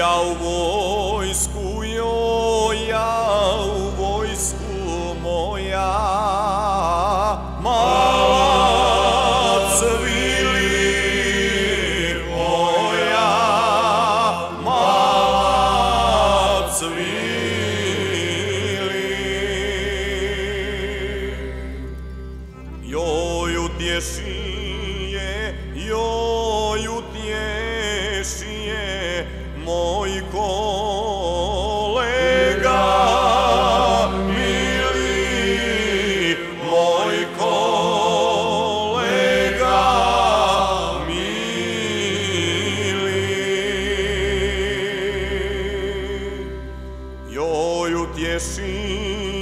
ja u vojsku, joj, ja u vojsku moja. Mala cvili moja, mala cvili. Joj utješi je, joj utješi je moj kolega mili, moj kolega mili. Joj utješi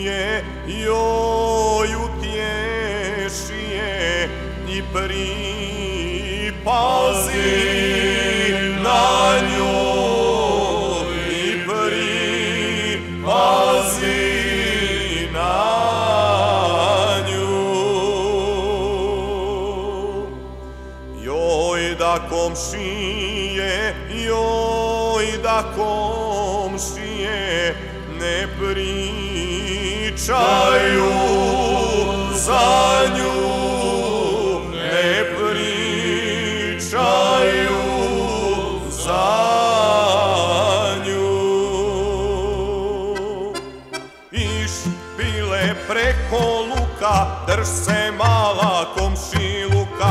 je, joj utješi je i pripazi na nju. Joj da komšije ne pričaju za nju, ne pričaju za nju. Iš bile preko luka, drž se mala komšiluka,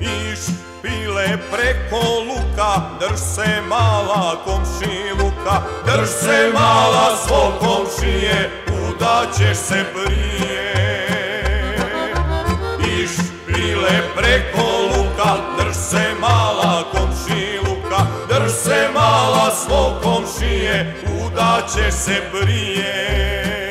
Iš bile preko luka, drž se mala komšiluka, drž se mala svog komšije, kuda ćeš se prije. Iš bile preko luka, drž se mala komšiluka, drž se mala svog komšije, kuda ćeš se prije.